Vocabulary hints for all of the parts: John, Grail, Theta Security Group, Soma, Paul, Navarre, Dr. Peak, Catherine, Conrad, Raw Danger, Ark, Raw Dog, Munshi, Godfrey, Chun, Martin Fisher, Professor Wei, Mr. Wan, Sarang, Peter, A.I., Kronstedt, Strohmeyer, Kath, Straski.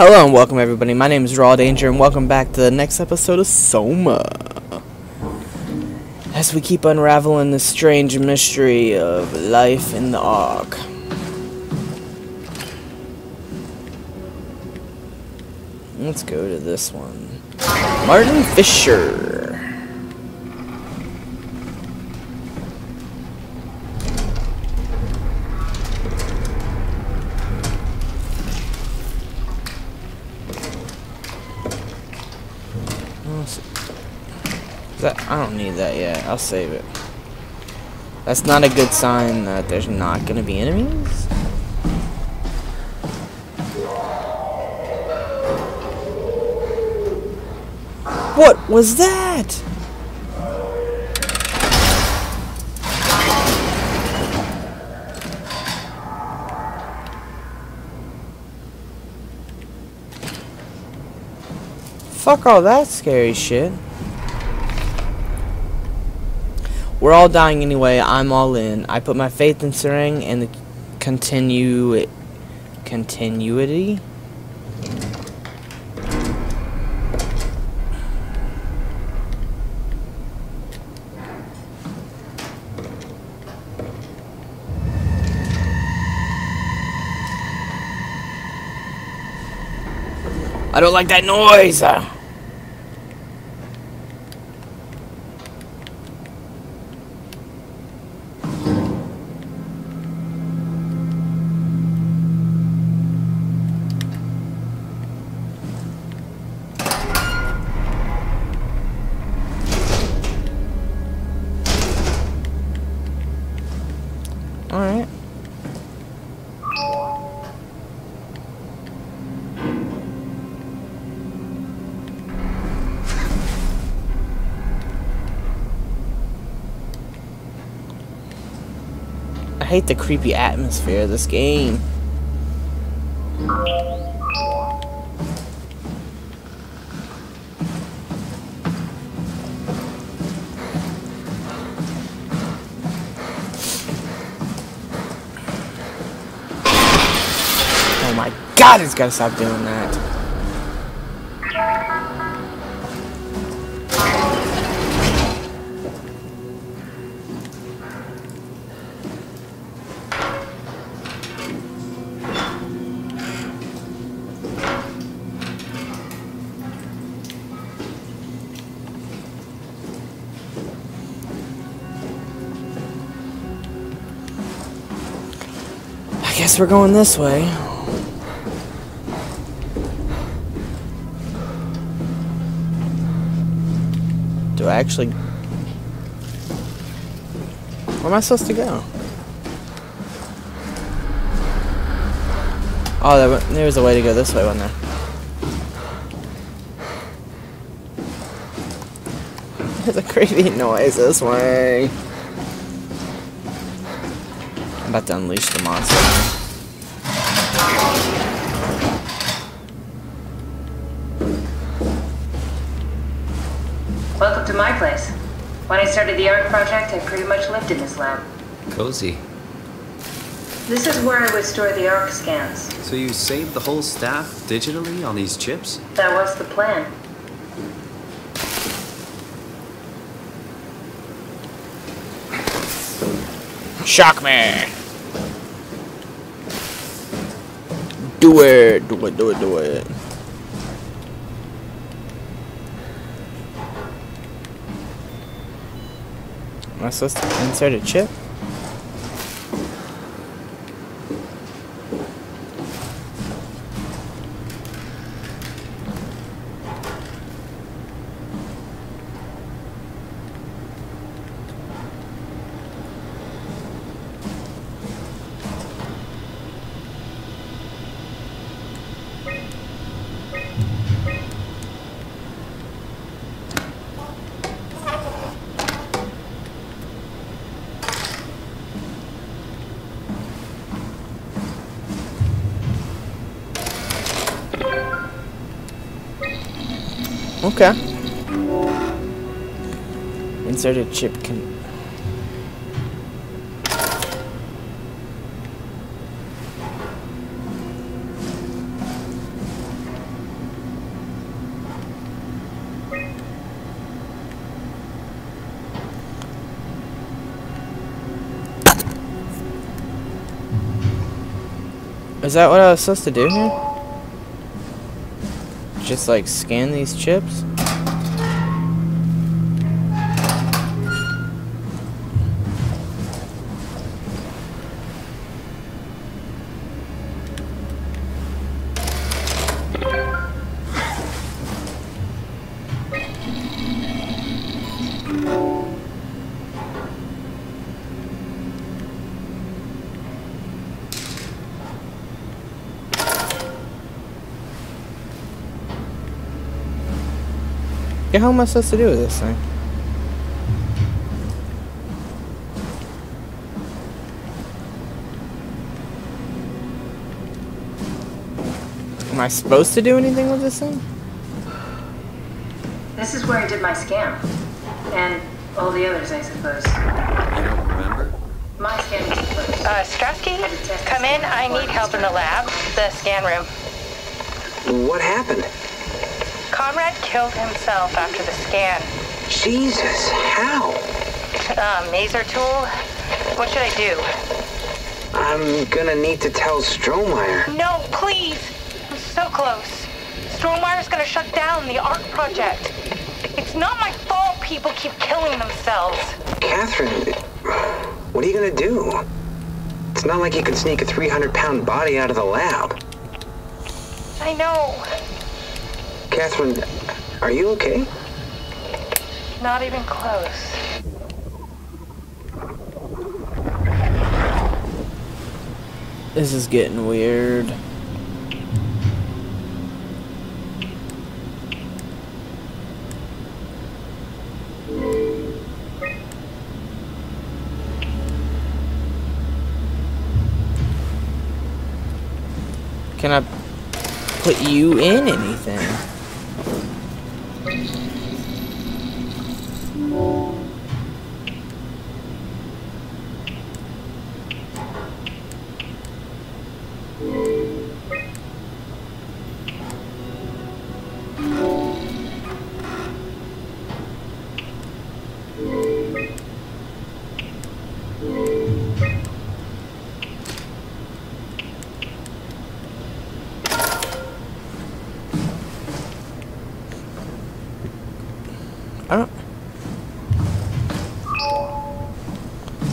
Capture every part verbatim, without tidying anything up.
Hello and welcome everybody, my name is Raw Danger and welcome back to the next episode of Soma. As we keep unraveling the strange mystery of life in the Ark. Let's go to this one. Martin Fisher. That, I don't need that yet. I'll save it. That's not a good sign that there's not going to be enemies. What was that? Fuck all that scary shit. We're all dying anyway, I'm all in. I put my faith in Sarang and the continue continuity. I don't like that noise. Alright. I hate the creepy atmosphere of this game. God, it's gotta stop doing that. I guess we're going this way. Actually, where am I supposed to go? Oh, there, w there was a way to go this way, wasn't there? There's a creepy noise this way. I'm about to unleash the monster. Welcome to my place. When I started the Ark project, I pretty much lived in this lab. Cozy. This is where I would store the Ark scans. So you saved the whole staff digitally on these chips? That was the plan. Shock me! Do it! Do it, do it, do it. Am I supposed to insert a chip? Okay. Insert a chip can. Is that what I was supposed to do here? Just like scan these chips? Yeah, how am I supposed to do with this thing? Am I supposed to do anything with this thing? This is where I did my scan. And all the others, I suppose. You don't remember? My scan is first. Uh, Straski, come in. I need help in the lab. The scan room. What happened? Conrad killed himself after the scan. Jesus, how? Uh, maser tool? What should I do? I'm gonna need to tell Strohmeyer. No, please! I'm so close. Strohmeyer's gonna shut down the Ark project. It's not my fault people keep killing themselves. Catherine, what are you gonna do? It's not like you can sneak a three hundred pound body out of the lab. I know. Catherine, are you okay? Not even close. This is getting weird. Can I put you in anything?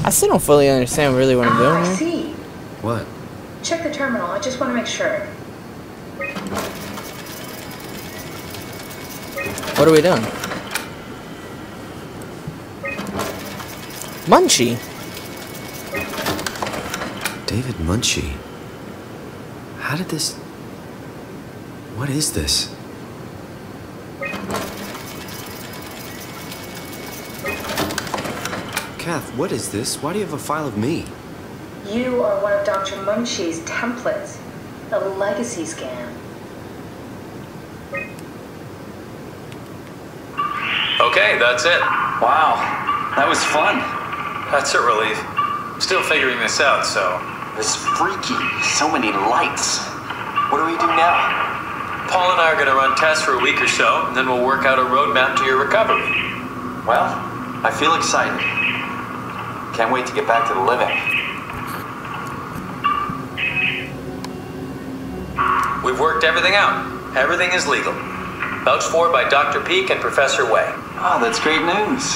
I still don't fully understand really what I'm doing. Ah, I see. What? Check the terminal. I just want to make sure. What are we doing? Munshi. David Munshi. How did this... What is this? Kath, what is this? Why do you have a file of me? You are one of Doctor Munshi's templates. A legacy scan. Okay, that's it. Wow, that was fun. That's a relief. I'm still figuring this out, so... It's freaky. So many lights. What do we do now? Paul and I are going to run tests for a week or so, and then we'll work out a roadmap to your recovery. Well, I feel excited. Can't wait to get back to the living. We've worked everything out. Everything is legal. Vouched for by Doctor Peak and Professor Wei. Oh, that's great news.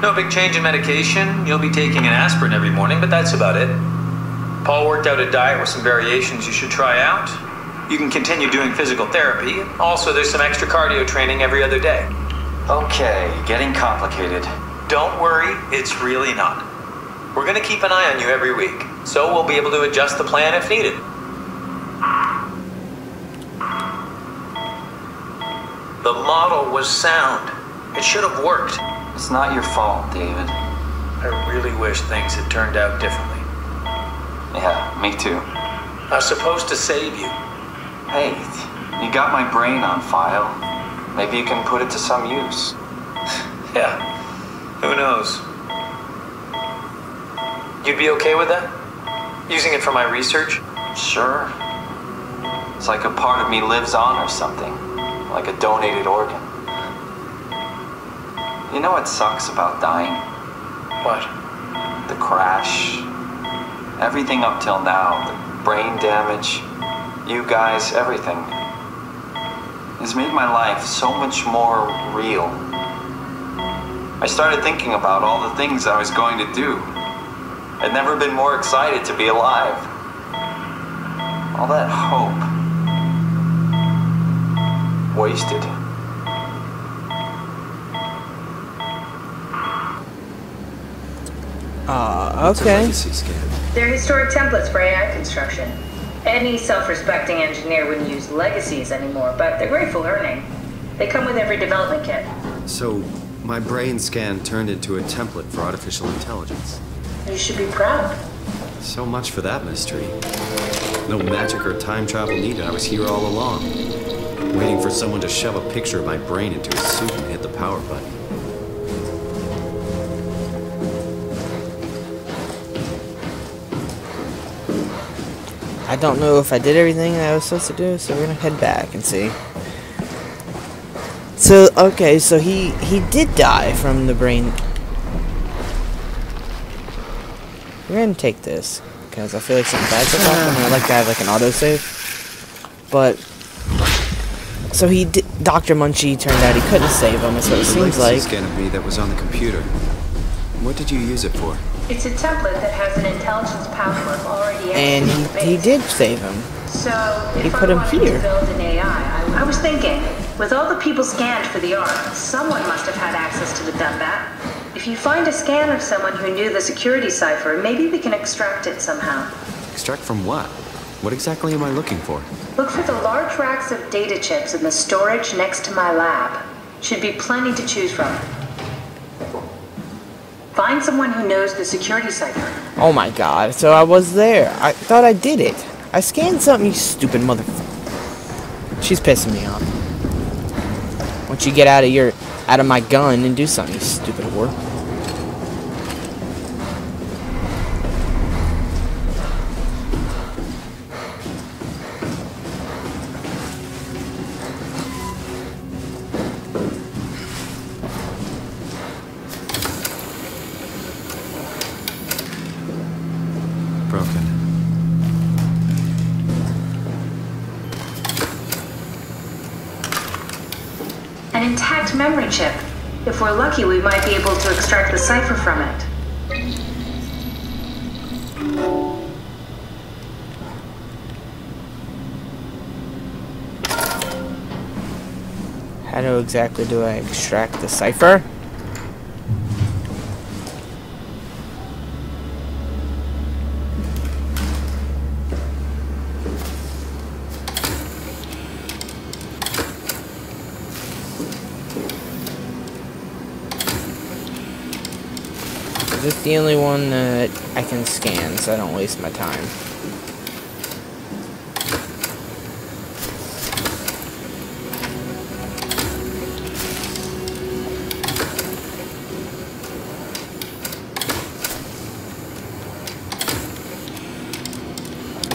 No big change in medication. You'll be taking an aspirin every morning, but that's about it. Paul worked out a diet with some variations you should try out. You can continue doing physical therapy. Also, there's some extra cardio training every other day. Okay, getting complicated. Don't worry, it's really not. We're going to keep an eye on you every week, so we'll be able to adjust the plan if needed. The model was sound. It should have worked. It's not your fault, David. I really wish things had turned out differently. Yeah, me too. I was supposed to save you. Hey, you got my brain on file. Maybe you can put it to some use. Yeah, who knows? You'd be okay with that? Using it for my research? Sure. It's like a part of me lives on or something. Like a donated organ. You know what sucks about dying? What? The crash. Everything up till now. The brain damage. you guys, everything. It's made my life so much more real. I started thinking about all the things I was going to do. I'd never been more excited to be alive. All that hope. Wasted. Ah, uh, okay. They're historic templates for A I construction. Any self-respecting engineer wouldn't use legacies anymore, but they're great for learning. They come with every development kit. So, my brain scan turned into a template for artificial intelligence. You should be proud. So much for that mystery. No magic or time travel needed. I was here all along, waiting for someone to shove a picture of my brain into a suit and hit the power button. I don't know if I did everything that I was supposed to do, so we're gonna head back and see. So, okay, so he, he did die from the brain. We're gonna take this, because I feel like something bad took off, and I'd like to have like an autosave. But, so he did, Doctor Munshi turned out he couldn't save him, is what it seems like. It's a scan of me that was on the computer. What did you use it for? It's a template that has an intelligence power already. And he, he did save him. So, if he put I him here. To build an A I, I, I was thinking, with all the people scanned for the Ark, someone must have had access to the dumb bat. If you find a scan of someone who knew the security cipher, maybe we can extract it somehow. Extract from what? What exactly am I looking for? Look for the large racks of data chips in the storage next to my lab. Should be plenty to choose from. Find someone who knows the security cipher. Oh my god, so I was there. I thought I did it. I scanned something, you stupid motherfucker. She's pissing me off. Once you get out of your... out of my gun and do something, you stupid whore. Memory chip. If we're lucky, we might be able to extract the cipher from it. How do exactly do I extract the cipher? This is the only one that I can scan, so I don't waste my time.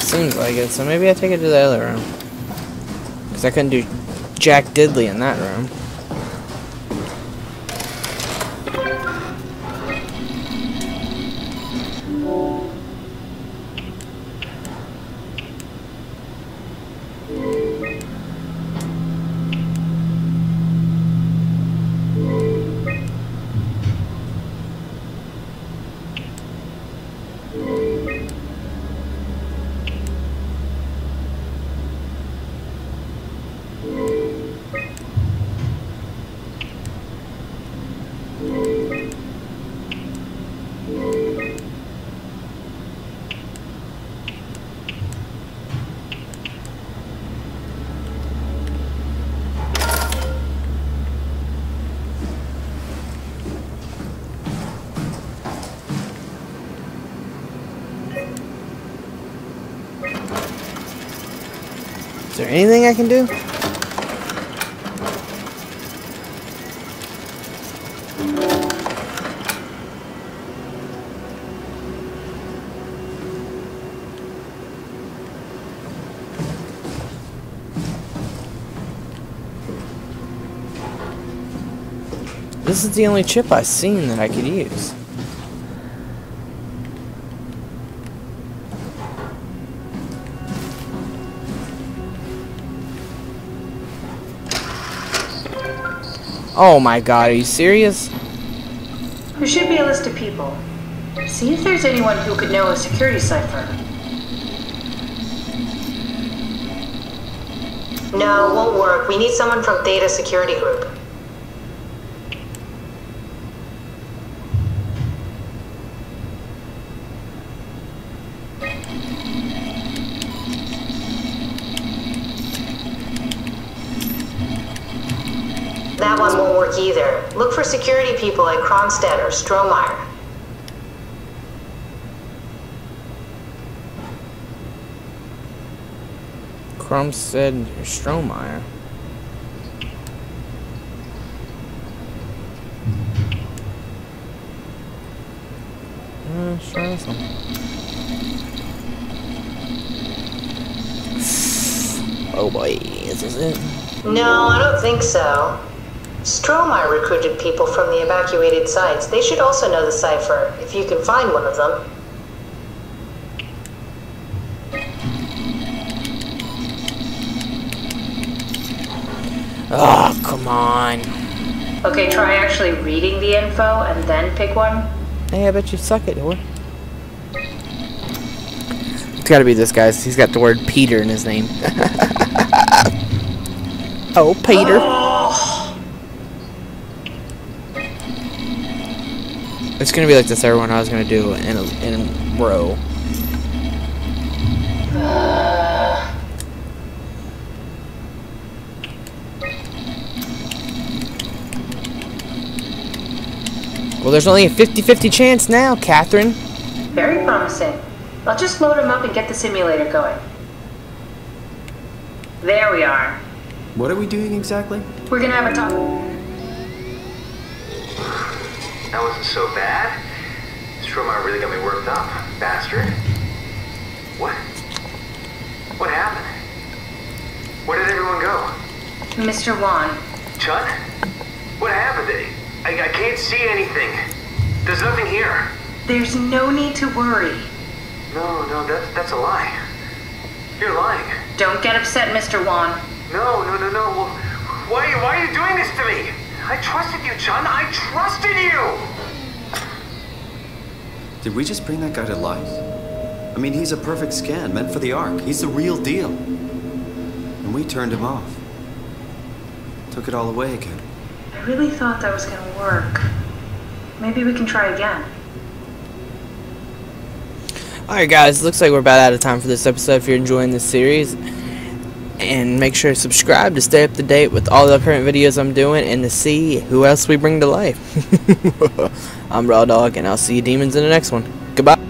Seems like it, so maybe I take it to the other room. Because I couldn't do Jack Diddley in that room. Is there anything I can do? This is the only chip I've seen that I could use. Oh my god, are you serious? There should be a list of people. See if there's anyone who could know a security cipher. No, it won't work. We need someone from Theta Security Group. That one won't work either. Look for security people like Kronstedt or Strohmeyer. Kronstedt or Strohmeyer. Uh, try this one. Oh boy, is this it? No, I don't think so. Strohmeyer recruited people from the evacuated sites. They should also know the cipher, if you can find one of them. Oh, come on. Okay, try actually reading the info and then pick one. Hey, I bet you suck at it. It's gotta be this guy's. He's got the word Peter in his name. Oh, Peter. Oh. It's gonna be like this, everyone. I was gonna do in a, in a row. Uh. Well, there's only a fifty fifty chance now, Catherine. Very promising. I'll just load him up and get the simulator going. There we are. What are we doing exactly? We're gonna have a talk. That wasn't so bad. Strohmeyer really got me worked up, bastard. What? What happened? Where did everyone go? Mister Wan. Chun? What happened? I, I can't see anything. There's nothing here. There's no need to worry. No, no, that's, that's a lie. You're lying. Don't get upset, Mister Wan. No, no, no, no. Well, why, why are you doing this to me? I trusted you, John. I trusted you! Did we just bring that guy to life? I mean, he's a perfect scan, meant for the Ark. He's the real deal. And we turned him off. Took it all away again. I really thought that was gonna work. Maybe we can try again. Alright guys, looks like we're about out of time for this episode. If you're enjoying this series, and make sure to subscribe to stay up to date with all the current videos I'm doing and to see who else we bring to life. I'm Raw Dog, and I'll see you demons in the next one. Goodbye.